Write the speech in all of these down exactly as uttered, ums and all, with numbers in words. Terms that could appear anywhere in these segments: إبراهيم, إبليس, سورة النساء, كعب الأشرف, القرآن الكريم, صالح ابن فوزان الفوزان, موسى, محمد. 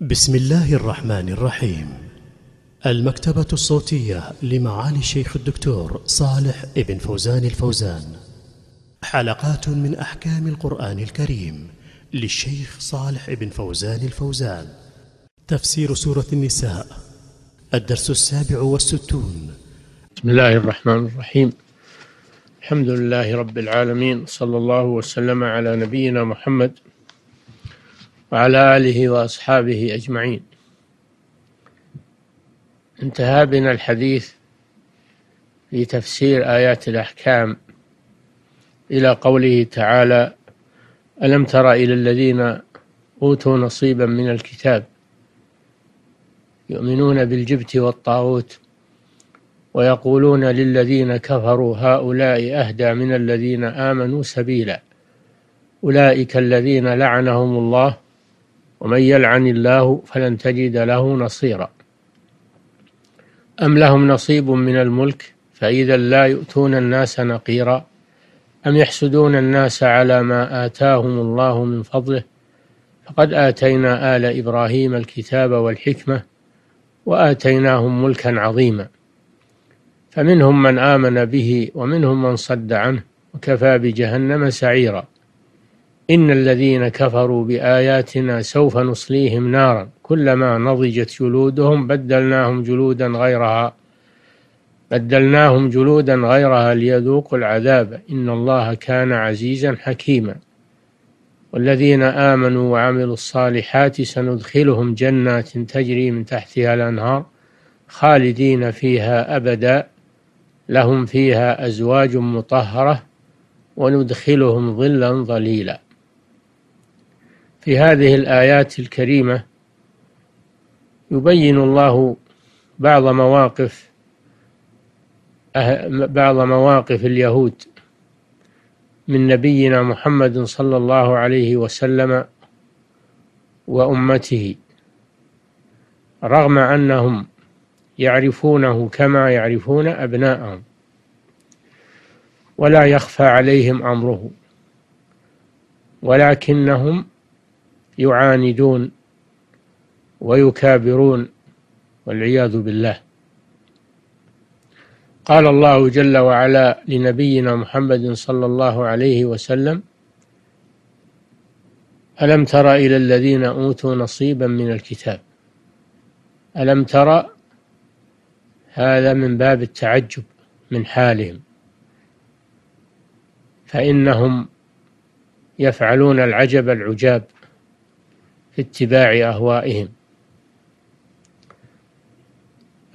بسم الله الرحمن الرحيم. المكتبة الصوتية لمعالي الشيخ الدكتور صالح ابن فوزان الفوزان. حلقات من أحكام القرآن الكريم للشيخ صالح ابن فوزان الفوزان. تفسير سورة النساء، الدرس السابع والستون. بسم الله الرحمن الرحيم. الحمد لله رب العالمين، صلى الله وسلم على نبينا محمد وعلى آله وأصحابه أجمعين. انتهى بنا الحديث في تفسير آيات الأحكام إلى قوله تعالى: ألم تر إلى الذين أوتوا نصيبا من الكتاب يؤمنون بالجبت والطاغوت ويقولون للذين كفروا هؤلاء أهدى من الذين آمنوا سبيلا أولئك الذين لعنهم الله ومن يلعن الله فلن تجد له نصيرا أم لهم نصيب من الملك فإذا لا يؤتون الناس نقيرا أم يحسدون الناس على ما آتاهم الله من فضله فقد آتينا آل إبراهيم الكتاب والحكمة وآتيناهم ملكا عظيما فمنهم من آمن به ومنهم من صد عنه وكفى بجهنم سعيرا إن الذين كفروا بآياتنا سوف نصليهم نارا كلما نضجت جلودهم بدلناهم جلودا غيرها بدلناهم جلودا غيرها ليذوقوا العذاب إن الله كان عزيزا حكيما والذين آمنوا وعملوا الصالحات سندخلهم جنات تجري من تحتها الأنهار خالدين فيها أبدا لهم فيها أزواج مطهرة وندخلهم ظلا ظليلا. في هذه الآيات الكريمة يبين الله بعض مواقف بعض مواقف اليهود من نبينا محمد صلى الله عليه وسلم وأمته، رغم أنهم يعرفونه كما يعرفون أبناءهم ولا يخفى عليهم أمره، ولكنهم يعاندون ويكابرون والعياذ بالله. قال الله جل وعلا لنبينا محمد صلى الله عليه وسلم: ألم تر إلى الذين أوتوا نصيبا من الكتاب. ألم تر هذا من باب التعجب من حالهم، فإنهم يفعلون العجب العجاب في اتباع أهوائهم.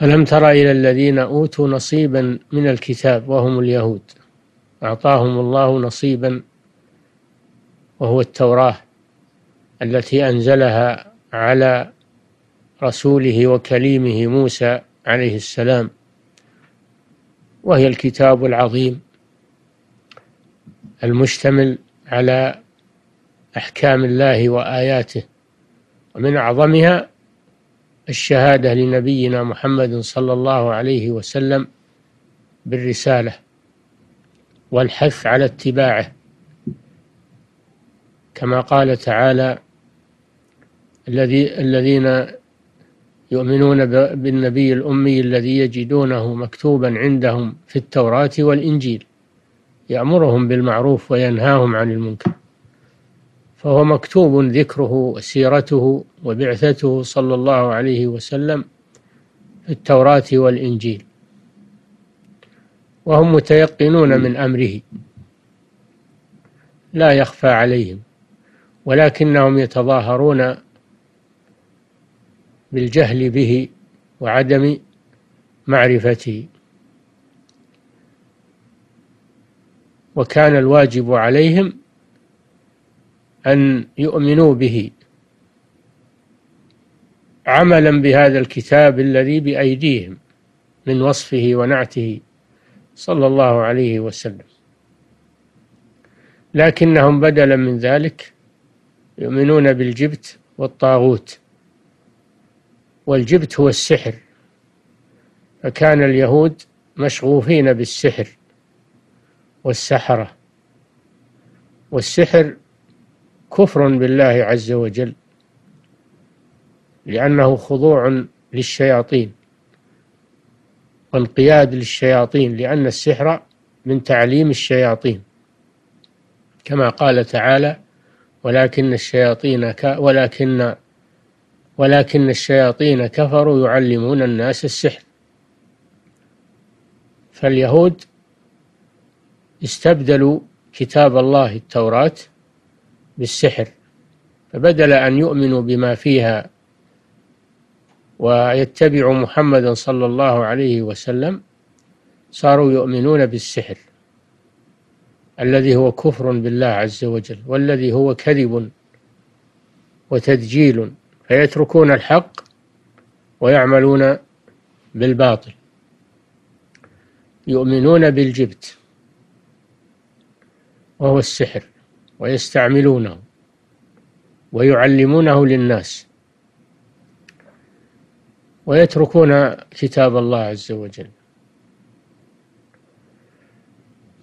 ألم تر إلى الذين أوتوا نصيبا من الكتاب، وهم اليهود أعطاهم الله نصيبا وهو التوراة التي أنزلها على رسوله وكليمه موسى عليه السلام، وهي الكتاب العظيم المشتمل على أحكام الله وآياته، ومن أعظمها الشهادة لنبينا محمد صلى الله عليه وسلم بالرسالة والحث على اتباعه، كما قال تعالى: الذين يؤمنون بالنبي الأمي الذي يجدونه مكتوبا عندهم في التوراة والإنجيل يأمرهم بالمعروف وينهاهم عن المنكر. فهو مكتوب ذكره وسيرته وبعثته صلى الله عليه وسلم في التوراة والإنجيل، وهم متيقنون من أمره لا يخفى عليهم، ولكنهم يتظاهرون بالجهل به وعدم معرفته. وكان الواجب عليهم أن يؤمنوا به عملا بهذا الكتاب الذي بأيديهم من وصفه ونعته صلى الله عليه وسلم، لكنهم بدلا من ذلك يؤمنون بالجبت والطاغوت، والجبت هو السحر، فكان اليهود مشغوفين بالسحر والسحرة، والسحر كفر بالله عز وجل، لأنه خضوع للشياطين وانقياد للشياطين، لأن السحر من تعليم الشياطين كما قال تعالى: ولكن الشياطين ك... ولكن ولكن الشياطين كفروا يعلمون الناس السحر. فاليهود استبدلوا كتاب الله التوراة بالسحر، فبدل أن يؤمنوا بما فيها ويتبعوا محمدا صلى الله عليه وسلم صاروا يؤمنون بالسحر الذي هو كفر بالله عز وجل، والذي هو كذب وتدجيل، فيتركون الحق ويعملون بالباطل. يؤمنون بالجبت وهو السحر ويستعملونه ويعلمونه للناس، ويتركون كتاب الله عز وجل.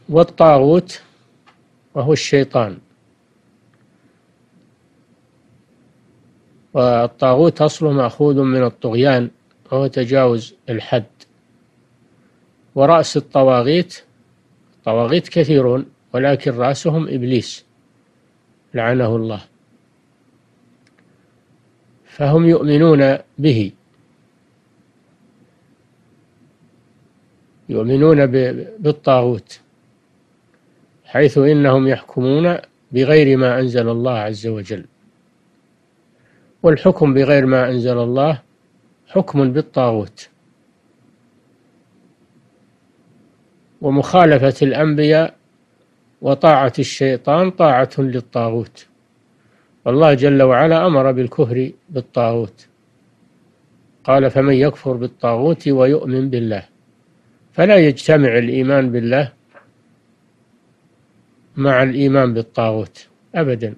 والطاغوت وهو الشيطان، والطاغوت أصله مأخوذ من الطغيان وهو تجاوز الحد. ورأس الطواغيت، الطواغيت كثيرون ولكن رأسهم إبليس لعنه الله، فهم يؤمنون به، يؤمنون بالطاغوت، حيث إنهم يحكمون بغير ما أنزل الله عز وجل. والحكم بغير ما أنزل الله حكم بالطاغوت، ومخالفة الأنبياء وطاعة الشيطان طاعة للطاغوت، والله جل وعلا أمر بالكفر بالطاغوت، قال: فمن يكفر بالطاغوت ويؤمن بالله فلا يجتمع الإيمان بالله مع الإيمان بالطاغوت أبدا.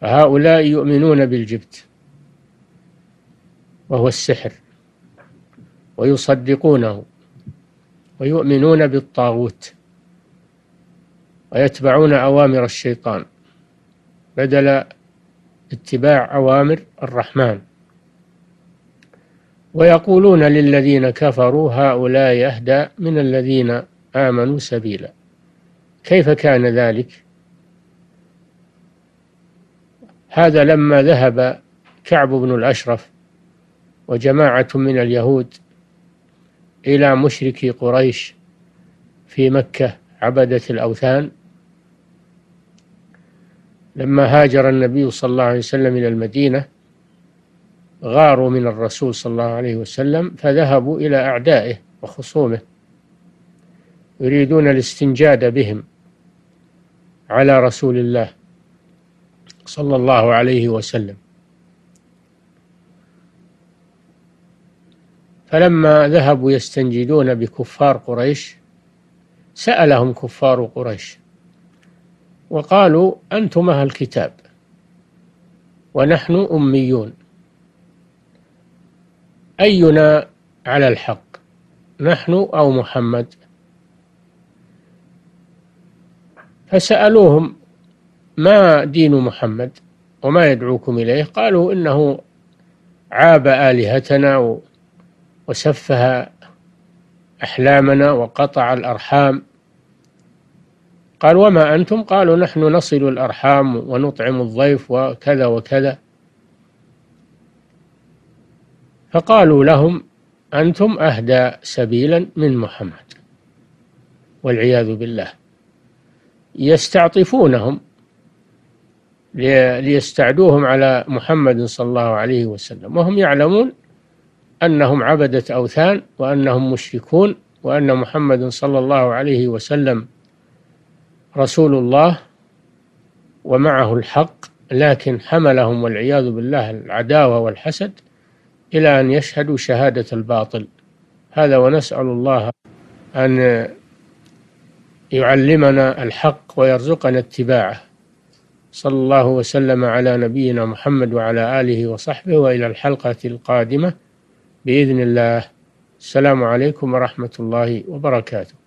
فهؤلاء يؤمنون بالجبت وهو السحر ويصدقونه، ويؤمنون بالطاغوت ويتبعون أوامر الشيطان بدل اتباع أوامر الرحمن. ويقولون للذين كفروا: هؤلاء يهدى من الذين آمنوا سبيلا. كيف كان ذلك؟ هذا لما ذهب كعب بن الأشرف وجماعة من اليهود إلى مشركي قريش في مكة عبدة الأوثان، لما هاجر النبي صلى الله عليه وسلم إلى المدينة غاروا من الرسول صلى الله عليه وسلم، فذهبوا إلى أعدائه وخصومه يريدون الاستنجاد بهم على رسول الله صلى الله عليه وسلم. فلما ذهبوا يستنجدون بكفار قريش سألهم كفار قريش وقالوا: أنتم أهل الكتاب ونحن أميون، أينا على الحق، نحن أو محمد؟ فسألوهم: ما دين محمد وما يدعوكم إليه؟ قالوا: إنه عاب آلهتنا وسفه أحلامنا وقطع الأرحام. قال: وما أنتم؟ قالوا: نحن نصل الأرحام ونطعم الضيف وكذا وكذا. فقالوا لهم: أنتم أهدى سبيلا من محمد، والعياذ بالله، يستعطفونهم ليستعدوهم على محمد صلى الله عليه وسلم، وهم يعلمون أنهم عبدة أوثان وأنهم مشركون، وأن محمد صلى الله عليه وسلم رسول الله ومعه الحق، لكن حملهم والعياذ بالله العداوة والحسد إلى أن يشهدوا شهادة الباطل هذا. ونسأل الله أن يعلمنا الحق ويرزقنا اتباعه، صلى الله وسلم على نبينا محمد وعلى آله وصحبه، وإلى الحلقة القادمة بإذن الله. السلام عليكم ورحمة الله وبركاته.